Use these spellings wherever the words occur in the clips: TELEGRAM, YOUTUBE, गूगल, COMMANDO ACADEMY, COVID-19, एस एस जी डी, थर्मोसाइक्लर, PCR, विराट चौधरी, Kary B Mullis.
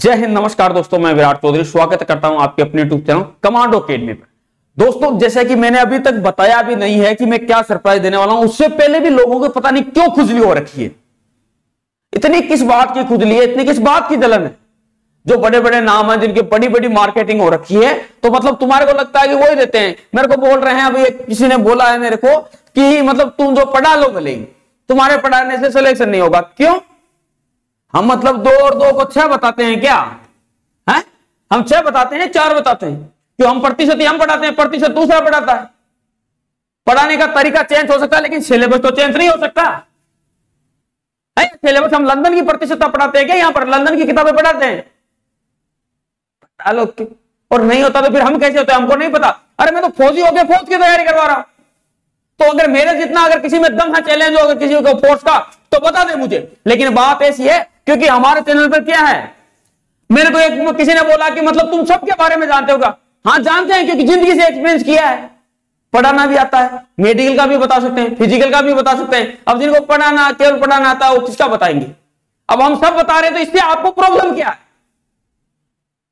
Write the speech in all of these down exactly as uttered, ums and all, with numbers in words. जय हिंद, नमस्कार दोस्तों। मैं विराट चौधरी स्वागत करता हूं आपके अपने यूट्यूब चैनल कमांडो अकेडमी पर। दोस्तों, जैसे कि मैंने अभी तक बताया भी नहीं है कि मैं क्या सरप्राइज देने वाला हूं, उससे पहले भी लोगों को पता नहीं क्यों खुजली हो रखी है। इतनी किस बात की खुजली है, इतनी किस बात की जलन है? जो बड़े बड़े नाम है, जिनकी बड़ी बड़ी मार्केटिंग हो रखी है, तो मतलब तुम्हारे को लगता है कि वही देते हैं। मेरे को बोल रहे हैं, अभी किसी ने बोला है मेरे को कि मतलब तुम जो पढ़ा लो मिलेगी, तुम्हारे पढ़ाने से सिलेक्शन नहीं होगा। क्यों? हम मतलब दो और दो को छह बताते हैं क्या? हैं? हम छह बताते हैं, चार बताते हैं। क्यों? हम प्रतिशत हम पढ़ाते हैं, प्रतिशत दूसरा पढ़ाता है। पढ़ाने का तरीका चेंज हो सकता है, लेकिन सिलेबस तो चेंज नहीं हो सकता है। सिलेबस हम लंदन की प्रतिशत पढ़ाते हैं क्या? यहां पर लंदन की किताबें पढ़ाते हैं, पढ़ा लो। और नहीं होता तो फिर हम कैसे होते हैं? हमको नहीं पता। अरे मैं तो फौजी हो गया, फौज की तैयारी करवा रहा हूं। तो अगर मेरे जितना अगर किसी में दम है, चैलेंज हो अगर किसी को फोर्स का, तो बता दे मुझे। लेकिन बात ऐसी है, क्योंकि हमारे चैनल पर क्या है, मेरे को एक किसी ने बोला कि मतलब तुम सबके बारे में जानते होगा। हाँ, जानते हैं, क्योंकि जिंदगी से एक्सपीरियंस किया है। पढ़ाना भी आता है, मेडिकल का भी बता सकते हैं, फिजिकल का भी बता सकते हैं। अब जिनको पढ़ाना केवल पढ़ाना आता है, वो किसका बताएंगे? अब हम सब बता रहे हैं, तो इससे आपको प्रॉब्लम क्या है?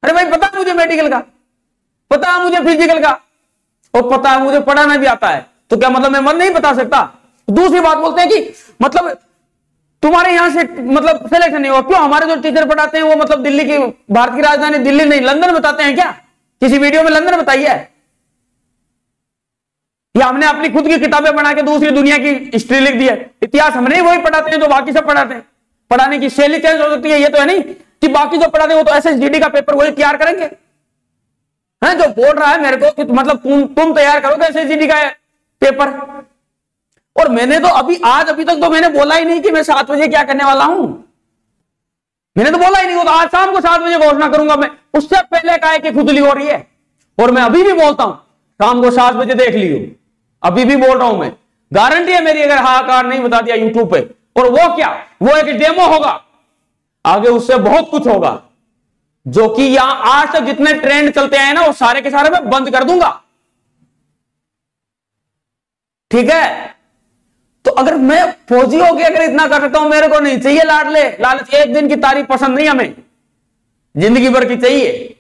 अरे भाई, पता मुझे मेडिकल का, पता मुझे फिजिकल का, और पता मुझे पढ़ाना भी आता है, तो क्या मतलब मैं मन नहीं बता सकता? दूसरी बात बोलते हैं कि मतलब तुम्हारे यहां से मतलब सिलेक्शन नहीं हुआ। क्यों? हमारे जो टीचर पढ़ाते हैं वो मतलब दिल्ली की, भारत की राजधानी दिल्ली नहीं, लंदन बताते हैं क्या? किसी वीडियो में लंदन बताइए, या हमने अपनी खुद की किताबें बना के दूसरी दुनिया की हिस्ट्री लिख दी है। इतिहास हमने वही पढ़ाते हैं जो बाकी सब पढ़ाते हैं। पढ़ाने की शैली चेंज हो सकती है, ये तो है नहीं कि बाकी जो पढ़ाते हैं वो तो एस एस जी डी का पेपर वही तैयार करेंगे। है जो बोल रहा है मेरे को कि मतलब तुम तुम तैयार करोगे एस एस जी डी का पेपर, और मैंने तो अभी आज अभी तक तो मैंने बोला ही नहीं कि मैं सात बजे क्या करने वाला हूं। मैंने तो बोला ही नहीं, वो तो आज शाम को सात बजे घोषणा करूंगा मैं। उससे पहले काहे की खुजली हो रही है? और मैं अभी भी बोलता हूं, शाम को सात बजे देख लियो, अभी भी बोल रहा हूं मैं। गारंटी है मेरी, अगर हाहाकार नहीं बता दिया यूट्यूब पे। और वो क्या, वो एक डेमो होगा, आगे उससे बहुत कुछ होगा, जो कि यहां आज तक जितने ट्रेंड चलते हैं ना, वो सारे के सारे मैं बंद कर दूंगा। ठीक है? तो अगर मैं फौजी हो गया, अगर इतना कर सकता हूं, मेरे को नहीं चाहिए लाडले लालच। एक दिन की तारीफ पसंद नहीं हमें, जिंदगी भर की चाहिए।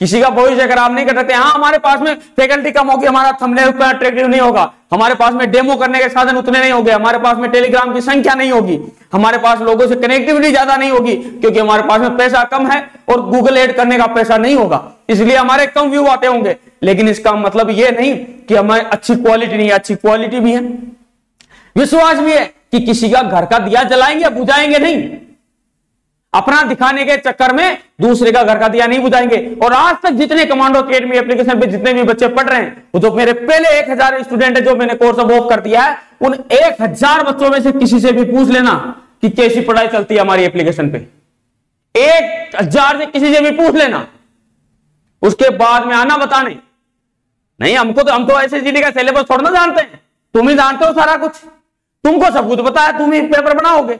किसी का भविष्य खराब नहीं कर सकते। हाँ, हमारे पास में फैकल्टी कम होगी, हमारा थंबनेल उतना अट्रैक्टिव नहीं होगा, हमारे पास में डेमो करने के साधन उतने नहीं होंगे, हमारे पास में टेलीग्राम की संख्या नहीं होगी, हमारे पास लोगों से कनेक्टिविटी ज्यादा नहीं होगी, क्योंकि हमारे पास में पैसा कम है और गूगल एड करने का पैसा नहीं होगा, इसलिए हमारे कम व्यू आते होंगे। लेकिन इसका मतलब ये नहीं कि हमें अच्छी क्वालिटी नहीं है। अच्छी क्वालिटी भी है, विश्वास भी है कि किसी का घर का दिया जलाएंगे, बुझाएंगे नहीं। अपना दिखाने के चक्कर में दूसरे का घर का दिया नहीं बुझाएंगे। और आज तक जितने कमांडो अकेडमी एप्लीकेशन पे जितने भी बच्चे पढ़ रहे हैं, वो जो मेरे पहले एक हजार स्टूडेंट है जो मैंने कोर्स अब ऑफ कर दिया है, उन एक हजार बच्चों में से किसी से भी पूछ लेना कि कैसी पढ़ाई चलती है हमारी एप्लीकेशन पे। एक हजार से किसी से भी पूछ लेना, उसके बाद में आना बताने नहीं हमको। तो हम तो एस एस जी डी का सिलेबस थोड़ा ना जानते हैं, तुम ही जानते हो सारा कुछ, तुमको सब कुछ पता है, तुम ही पेपर बनाओगे।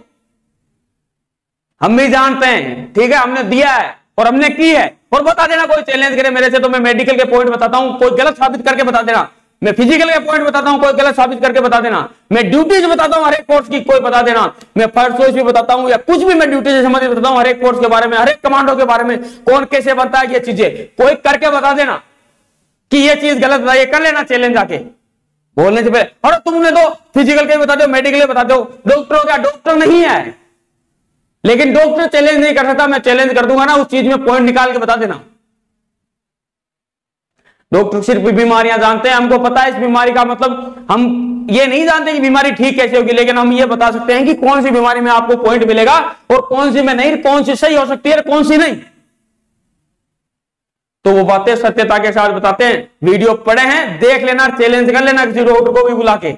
हम भी जानते हैं, ठीक है, हमने दिया है और हमने की है। और बता देना कोई चैलेंज करे मेरे से, तो मैं मेडिकल के पॉइंट बताता हूं, कोई गलत साबित करके बता देना। मैं फिजिकल के पॉइंट बताता हूं, कोई गलत साबित करके बता देना। मैं ड्यूटीज बताता हूं हर एक कोर्स की, कोई बता देना। मैं फर्स्ट चॉइस भी बताता हूं, या कुछ भी मैं ड्यूटी से संबंधित बताता हूं, हर एक कोर्स के बारे में, हर एक कमांडो के बारे में, कौन कैसे बनता है, ये चीजें कोई करके बता देना कि ये चीज गलत बताइए, कर लेना चैलेंज आके बोलने से पहले। और तुमने तो फिजिकल के बता दो, मेडिकल के बता दो। डॉक्टर क्या डॉक्टर नहीं है, लेकिन डॉक्टर चैलेंज नहीं कर सकता। मैं चैलेंज कर दूंगा ना, उस चीज में पॉइंट निकाल के बता देना। डॉक्टर सिर्फ बीमारियां जानते हैं, हमको पता है इस बीमारी का मतलब, हम ये नहीं जानते कि बीमारी ठीक कैसे होगी, लेकिन हम ये बता सकते हैं कि कौन सी बीमारी में आपको पॉइंट मिलेगा और कौन सी में नहीं, कौन सी सही हो सकती है, कौन सी नहीं। तो वो बातें सत्यता के साथ बताते हैं। वीडियो पड़े हैं, देख लेना, चैलेंज कर लेना किसी डॉक्टर को भी बुला के।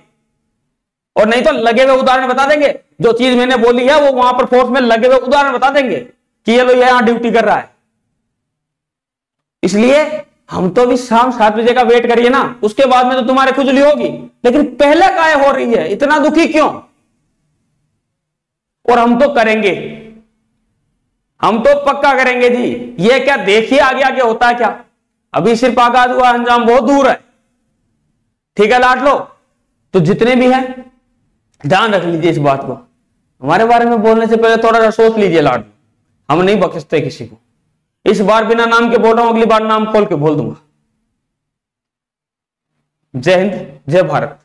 और नहीं तो लगे हुए उदाहरण बता देंगे, जो चीज मैंने बोली है वो वहां पर फोर्स में लगे हुए उदाहरण बता देंगे कि ये लो ये यहां ड्यूटी कर रहा है। इसलिए हम तो भी शाम सात बजे का वेट करिए ना, उसके बाद में तो तुम्हारे खुजली होगी। लेकिन पहले काहे हो रही है, इतना दुखी क्यों? और हम तो करेंगे, हम तो पक्का करेंगे जी। ये क्या देखिए आगे आगे होता है क्या, अभी सिर्फ आगाज हुआ, अंजाम बहुत दूर है। ठीक है लाट लो? तो जितने भी हैं, ध्यान रख लीजिए इस बात को। हमारे बारे में बोलने से पहले थोड़ा सा सोच लीजिए लाट। हम नहीं बख्शते किसी को। इस बार बिना नाम के बोल रहा हूं, अगली बार नाम खोल के बोल दूंगा। जय हिंद, जय भारत।